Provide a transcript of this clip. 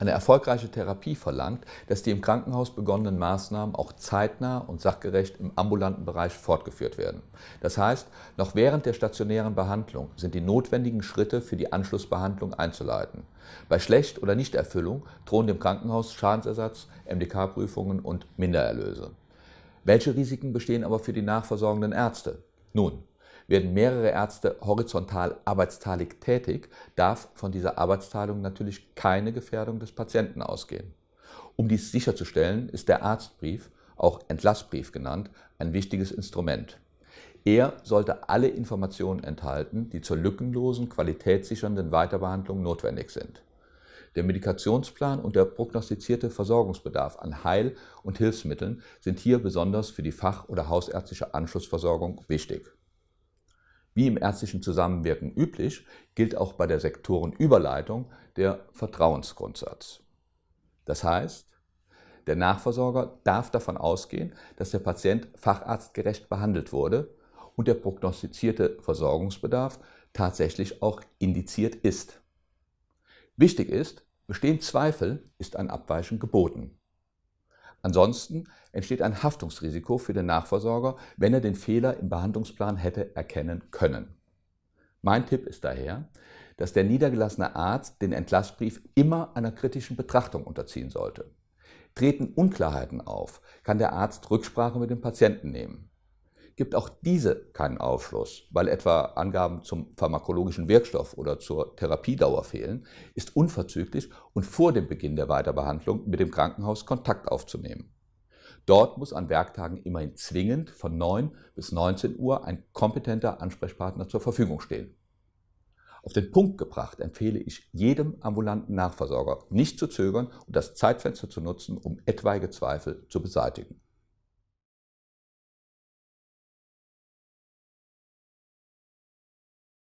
Eine erfolgreiche Therapie verlangt, dass die im Krankenhaus begonnenen Maßnahmen auch zeitnah und sachgerecht im ambulanten Bereich fortgeführt werden. Das heißt, noch während der stationären Behandlung sind die notwendigen Schritte für die Anschlussbehandlung einzuleiten. Bei Schlecht- oder Nichterfüllung drohen dem Krankenhaus Schadensersatz, MDK-Prüfungen und Mindererlöse. Welche Risiken bestehen aber für die nachversorgenden Ärzte? Nun, werden mehrere Ärzte horizontal arbeitsteilig tätig, darf von dieser Arbeitsteilung natürlich keine Gefährdung des Patienten ausgehen. Um dies sicherzustellen, ist der Arztbrief, auch Entlassbrief genannt, ein wichtiges Instrument. Er sollte alle Informationen enthalten, die zur lückenlosen, qualitätssichernden Weiterbehandlung notwendig sind. Der Medikationsplan und der prognostizierte Versorgungsbedarf an Heil- und Hilfsmitteln sind hier besonders für die fach- oder hausärztliche Anschlussversorgung wichtig. Wie im ärztlichen Zusammenwirken üblich, gilt auch bei der Sektorenüberleitung der Vertrauensgrundsatz. Das heißt, der Nachversorger darf davon ausgehen, dass der Patient facharztgerecht behandelt wurde und der prognostizierte Versorgungsbedarf tatsächlich auch indiziert ist. Wichtig ist, bestehen Zweifel, ist ein Abweichen geboten. Ansonsten entsteht ein Haftungsrisiko für den Nachversorger, wenn er den Fehler im Behandlungsplan hätte erkennen können. Mein Tipp ist daher, dass der niedergelassene Arzt den Entlassbrief immer einer kritischen Betrachtung unterziehen sollte. Treten Unklarheiten auf, kann der Arzt Rücksprache mit dem Patienten nehmen. Gibt auch diese keinen Aufschluss, weil etwa Angaben zum pharmakologischen Wirkstoff oder zur Therapiedauer fehlen, ist unverzüglich und vor dem Beginn der Weiterbehandlung mit dem Krankenhaus Kontakt aufzunehmen. Dort muss an Werktagen immerhin zwingend von 9 bis 19 Uhr ein kompetenter Ansprechpartner zur Verfügung stehen. Auf den Punkt gebracht empfehle ich jedem ambulanten Nachversorger, nicht zu zögern und das Zeitfenster zu nutzen, um etwaige Zweifel zu beseitigen.